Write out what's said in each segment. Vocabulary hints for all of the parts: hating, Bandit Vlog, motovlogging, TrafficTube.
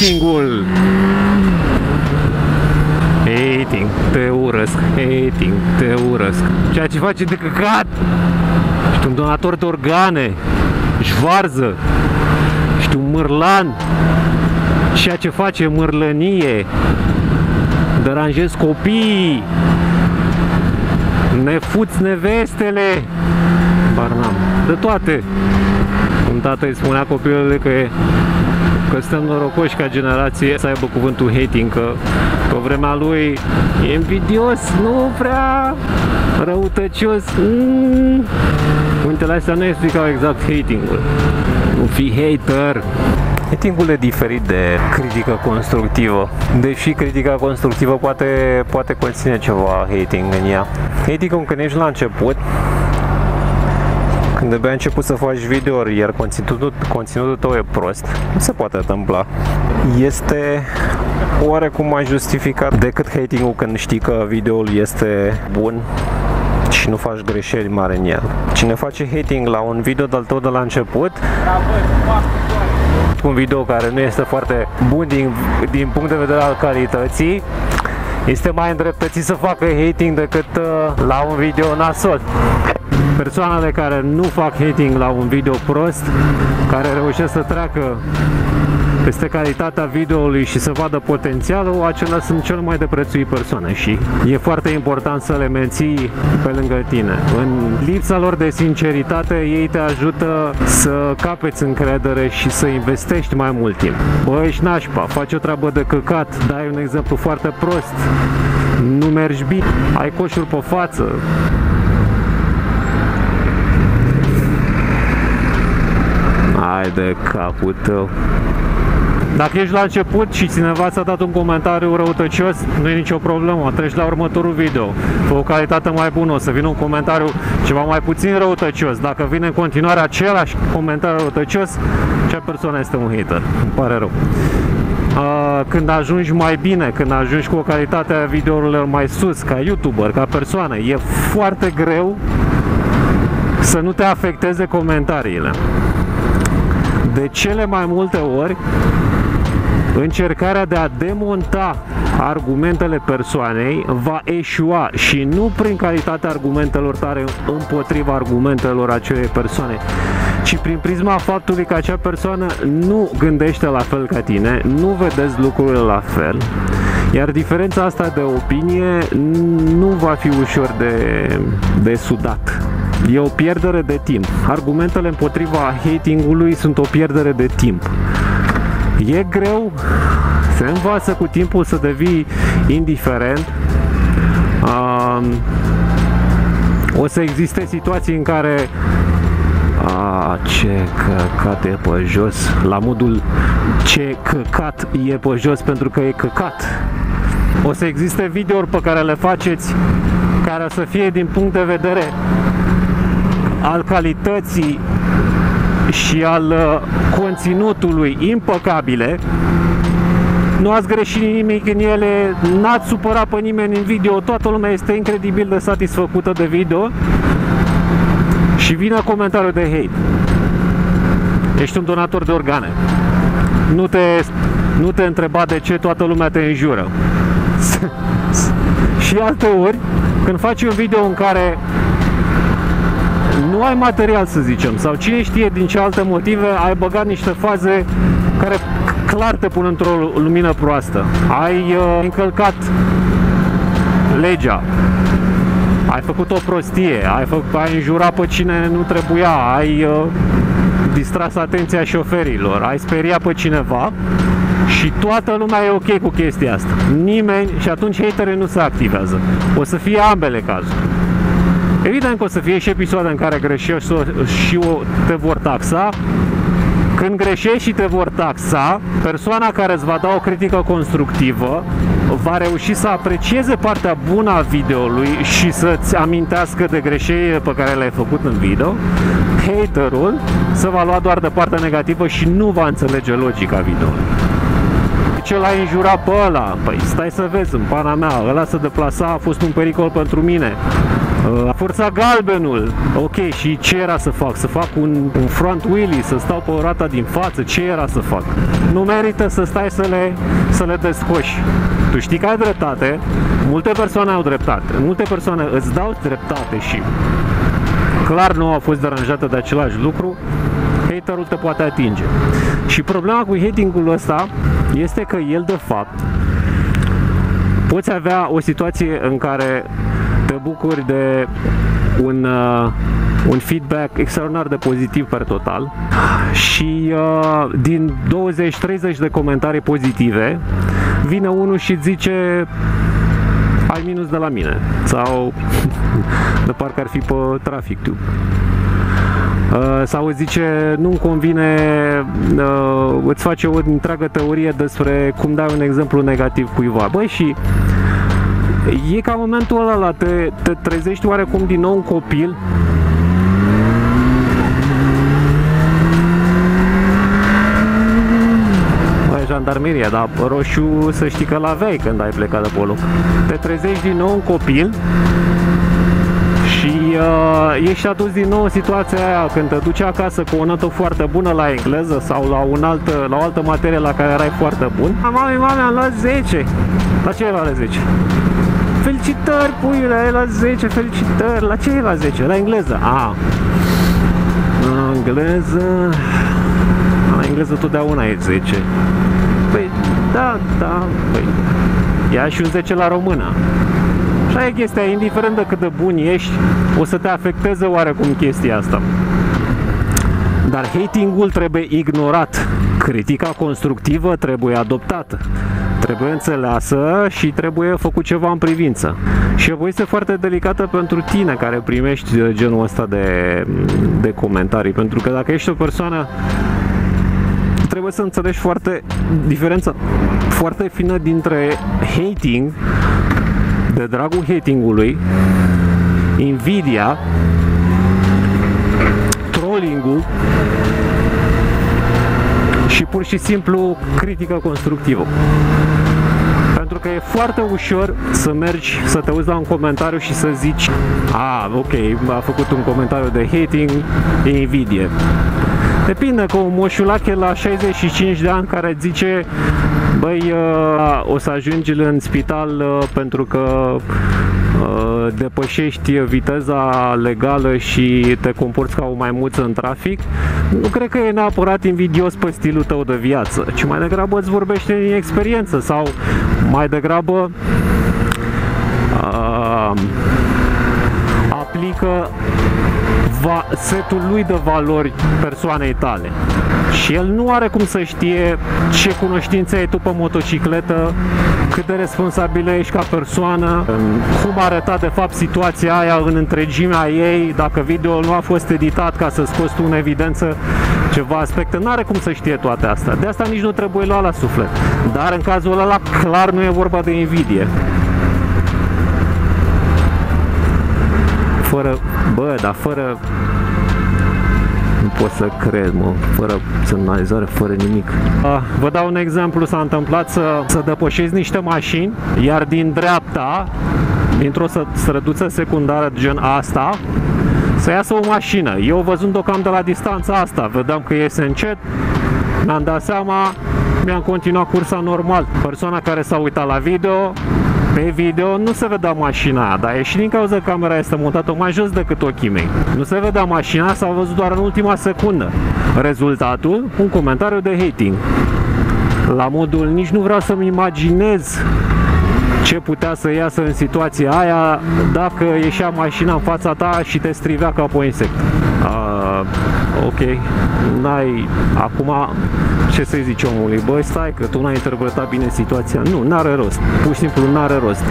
Hating-ul! Hating, te urăsc, hating, te urăsc. Ceea ce face de căcat! Ești un donator de organe, ești varză, ești un mârlan. Ceea ce face mârlănie, deranjezi copiii, ne fuți nevestele, barnam, de toate. Cum tata îi spunea copilului că suntem norocoși ca generație să aibă cuvântul hating, că pe vremea lui e invidios, nu prea răutăcios. Cuvintele astea nu explicau exact hating-ul. Nu fi hater. Hating-ul e diferit de critică constructivă, deși critica constructivă poate conține ceva hating în ea. Hating-ul când ești la început, când abia ai început să faci videouri, iar conținutul tău e prost, nu se poate întâmpla. Este oarecum mai justificat decât hating-ul când știi că videoul este bun și nu faci greșeli mari în el. Cine face hating la un video de-al tău de la început, un video care nu este foarte bun din punct de vedere al calității, este mai îndreptățit să facă hating decât la un video nasol. Persoanele care nu fac hating la un video prost, care reușesc să treacă peste calitatea videoului și să vadă potențialul, acelea sunt cel mai de prețuit persoane și e foarte important să le menții pe lângă tine. În lipsa lor de sinceritate, ei te ajută să capeți încredere și să investești mai mult timp. Bă, ești nașpa, faci o treabă de căcat, dai un exemplu foarte prost, nu mergi bine, ai coșuri pe față. Hai de capul tău. Dacă ești la început și cineva ți-a dat un comentariu răutăcios, nu e nicio problemă, treci la următorul video, fă o calitate mai bună, o să vină un comentariu ceva mai puțin răutăcios. Dacă vine în continuare același comentariu răutăcios, acea persoană este un hater, îmi pare rău. Când ajungi mai bine, când ajungi cu o calitate a videourilor mai sus, ca youtuber, ca persoană, e foarte greu să nu te afecteze comentariile. De cele mai multe ori, încercarea de a demonta argumentele persoanei va eșua și nu prin calitatea argumentelor tale împotriva argumentelor acelei persoane, ci prin prisma faptului că acea persoană nu gândește la fel ca tine, nu vedeți lucrurile la fel, iar diferența asta de opinie nu va fi ușor de sudat. E o pierdere de timp. Argumentele împotriva hating-ului sunt o pierdere de timp. E greu, se învață cu timpul să devii indiferent. O să existe situații în care ce căcat e pe jos, la modul ce căcat e pe jos pentru că e căcat. O să existe videouri pe care le faceți care o să fie din punct de vedere al calității și al conținutului impăcabile, nu ați greșit nimic în ele, n-ați supărat pe nimeni în video, toată lumea este incredibil de satisfăcută de video și vine comentariul de hate. Ești un donator de organe, nu te întreba de ce toată lumea te înjură. Și alte ori, când faci un video în care nu ai material, să zicem, sau cine știe din ce alte motive, ai băgat niște faze care clar te pun într-o lumină proastă. Ai încălcat legea, ai făcut o prostie, ai înjurat pe cine nu trebuia, ai distras atenția șoferilor, ai speriat pe cineva și toată lumea e ok cu chestia asta. Nimeni, și atunci haterii nu se activează. O să fie ambele cazuri. Evident că o să fie și episoade în care greșești și te vor taxa. Când greșești și te vor taxa, persoana care îți va da o critică constructivă va reuși să aprecieze partea bună a videoului și să-ți amintească de greșelile pe care le-ai făcut în video. Haterul se va lua doar de partea negativă și nu va înțelege logica videoului. Ce l-ai înjurat pe ăla? Păi stai să vezi, în pana mea, ăla se deplasa, a fost un pericol pentru mine. A forțat galbenul. Ok, și ce era să fac? Să fac un front wheelie, să stau pe roata din față? Ce era să fac? Nu merită să stai să le descoși. Tu știi că ai dreptate, multe persoane au dreptate, multe persoane îți dau dreptate și clar nu au fost deranjate de același lucru, haterul te poate atinge. Și problema cu hatingul ăsta este că el de fapt poți avea o situație în care te bucuri de un feedback extraordinar de pozitiv per total și din 20-30 de comentarii pozitive vine unul și zice ai minus de la mine sau de parcă ar fi pe TrafficTube sau zice nu-mi convine, îți face o întreagă teorie despre cum dai un exemplu negativ cuiva. Băi, și e ca momentul ăla la te trezești oarecum din nou un copil. Jandarmeria, dar roșu să știi că l-aveai când ai plecat de polo. Te trezești din nou un copil și ești adus din nou în situația aia când te duci acasă cu o notă foarte bună la engleză sau la o altă materie la care erai foarte bun. Mami, am luat 10. La ce ai luat 10? Felicitări, puiule, ai luat 10, felicitări. La ce ai luat 10? La engleză. Ah. La engleză. La engleză totdeauna e 10. Păi, da, păi, ia și un 10 la română. Și aia e chestia, indiferent de cât de bun ești, o să te afecteze oarecum chestia asta. Dar hatingul trebuie ignorat, critica constructivă trebuie adoptată, trebuie înțeleasă și trebuie făcut ceva în privință. Și e o voce foarte delicată pentru tine care primești genul ăsta de comentarii, pentru că dacă ești o persoană, trebuie să înțelegi diferența foarte fină dintre hating, de dragul hatingului, invidia, trolling-ul și pur și simplu critică constructivă. Pentru că e foarte ușor să mergi, să te uiți la un comentariu și să zici a, ok, a făcut un comentariu de hating, e invidie. Depinde că un moșulac e la 65 de ani care zice băi, o să ajungi în spital pentru că depășești viteza legală și te comporți ca o maimuță în trafic. Nu cred că e neapărat invidios pe stilul tău de viață, ci mai degrabă îți vorbește din experiență sau mai degrabă aplică setul lui de valori persoanei tale și el nu are cum să știe ce cunoștințe ai tu pe motocicletă, cât de responsabilă ești ca persoană, cum arăta de fapt situația aia în întregimea ei, dacă video-ul nu a fost editat ca să scoți tu în evidență ceva aspecte, nu are cum să știe toate astea, de asta nici nu trebuie luat la suflet, dar în cazul ăla clar nu e vorba de invidie. Dar fără nu pot să cred, mă, fără semnalizare, fără nimic. Vă dau un exemplu, s-a întâmplat să depășesc niște mașini, iar din dreapta, dintr-o străduță secundară gen asta, să iasă o mașină. Eu văzând-o cam de la distanța asta, vedeam că iese încet, mi-am dat seama, mi-am continuat cursa normal. Persoana care s-a uitat la video, pe video nu se vedea mașina, dar e și din cauza că camera este montată mai jos decât ochii mei. Nu se vedea mașina, s-a văzut doar în ultima secundă. Rezultatul? Un comentariu de hating. La modul, nici nu vreau să-mi imaginez ce putea să iasă în situația aia dacă ieșea mașina în fața ta și te strivea ca pe o insectă. Ok, n-ai acum ce să-i zici omului, băi stai că tu n-ai interpretat bine situația, nu, n-are rost, pur și simplu n-are rost.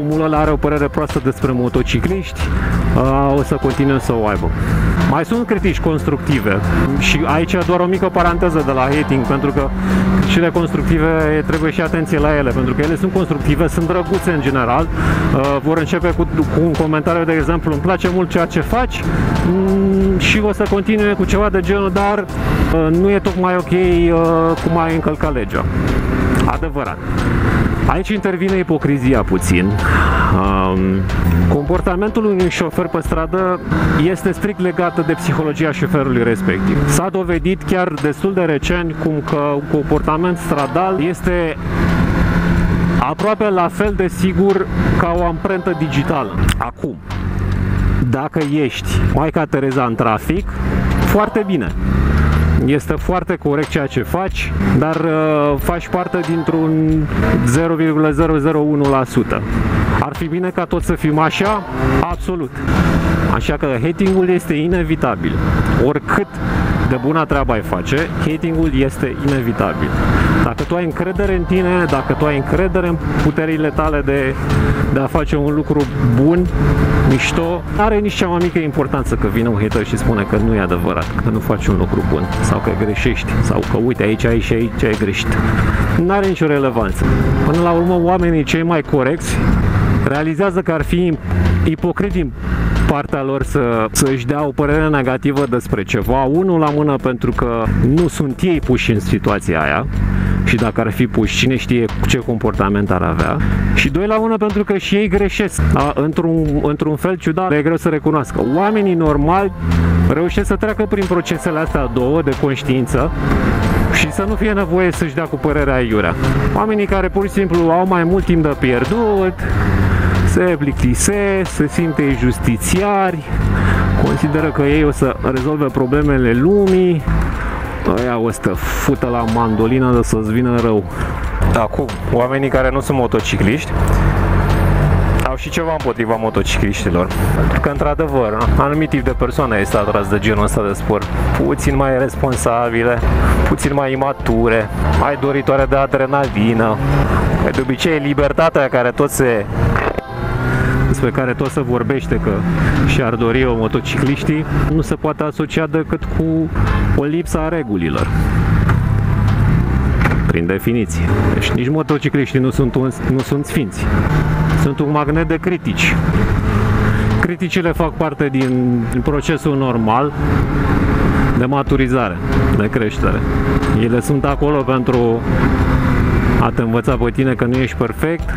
Omul ăla are o părere proastă despre motocicliști, o să continue să o aibă. Mai sunt critici constructive și aici doar o mică paranteză de la hating, pentru că cele constructive trebuie și atenție la ele, pentru că ele sunt constructive, sunt drăguțe în general, vor începe cu un comentariu de exemplu, îmi place mult ceea ce faci și o să continue cu ceva de genul, dar nu e tocmai ok cum ai încălcat legea. Adevărat. Aici intervine ipocrizia puțin. Comportamentul unui șofer pe stradă este strict legat de psihologia șoferului respectiv. S-a dovedit chiar destul de recent cum că un comportament stradal este aproape la fel de sigur ca o amprentă digitală. Acum, dacă ești Maica Tereza în trafic, foarte bine. Este foarte corect ceea ce faci, dar faci parte dintr-un 0,001%. Ar fi bine ca toți să fim așa? Absolut. Așa că hatingul este inevitabil. Oricât de bună treaba ai face, hatingul este inevitabil. Dacă tu ai încredere în tine, dacă tu ai încredere în puterile tale de a face un lucru bun, mișto, n-are nici cea mai mică importanță că vine un hater și spune că nu e adevărat, că nu faci un lucru bun sau că greșești sau că uite aici, aici, aici ai greșit. N-are nicio relevanță. Până la urmă, oamenii cei mai corecți realizează că ar fi ipocrit din partea lor să-și dea o părere negativă despre ceva, unul la mână pentru că nu sunt ei puși în situația aia și dacă ar fi puși, cine știe ce comportament ar avea, și doi la mână pentru că și ei greșesc. Într-un fel ciudat, e greu să recunoască. Oamenii normali reușesc să treacă prin procesele astea două de conștiință și să nu fie nevoie să-și dea cu părerea aiurea. Oamenii care pur și simplu au mai mult timp de pierdut, se plictisesc, se simte justițiari, consideră că ei o să rezolve problemele lumii, aia o să fută la mandolină să-ți vină rău. Acum, oamenii care nu sunt motocicliști au și ceva împotriva motocicliștilor, pentru că, într-adevăr, anumit tip de persoană este atras de genul ăsta de sport, puțin mai responsabile, puțin mai imature, mai doritoare de adrenalină. De obicei, libertatea despre care tot se vorbește că și-ar dori o motocicliștii, nu se poate asocia decât cu o lipsă a regulilor. Prin definiție. Deci nici motocicliștii nu sunt sfinți. Sunt un magnet de critici. Criticile fac parte din procesul normal de maturizare, de creștere. Ele sunt acolo pentru a te învăța pe tine că nu ești perfect,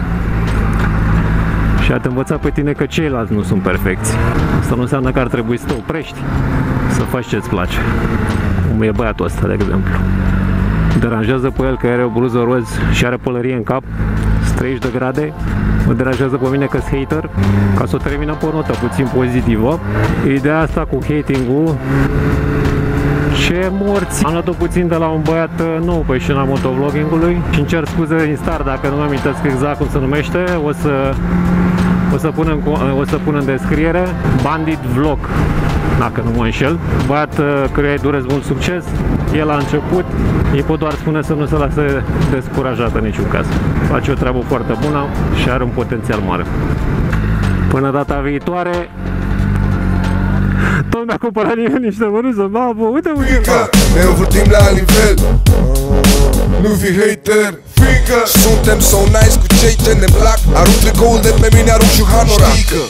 și a te învăța pe tine că ceilalți nu sunt perfecți. Asta nu înseamnă că ar trebui să te oprești, să faci ce-ți place. Cum e băiatul ăsta, de exemplu. Deranjează pe el că are o bluză roz și are pălărie în cap, 30 de grade, mă deranjează pe mine că-s hater, ca să o termină pe o notă puțin pozitivă. Ideea asta cu hating-ul, ce morți! Am luat-o puțin de la un băiat nou pe scena motovlogging-ului și îmi cer scuze din start dacă nu mă amintesc exact cum se numește, o să pun în descriere Bandit Vlog, dacă nu mă înșel. Băiat căruia îi doresc mult succes, el a început, îi pot doar spune să nu se lase descurajat în niciun caz. Face o treabă foarte bună și are un potențial mare. Până data viitoare, tot mi-a cumpărat nimeni niște măruță, mamă, uite-mă! Fiindcă ne învârtim la nivel, nu fi hater. Fiindcă suntem so nice cu cei ce ne plac, arunc tricoul de pe mine, arunc și hanora.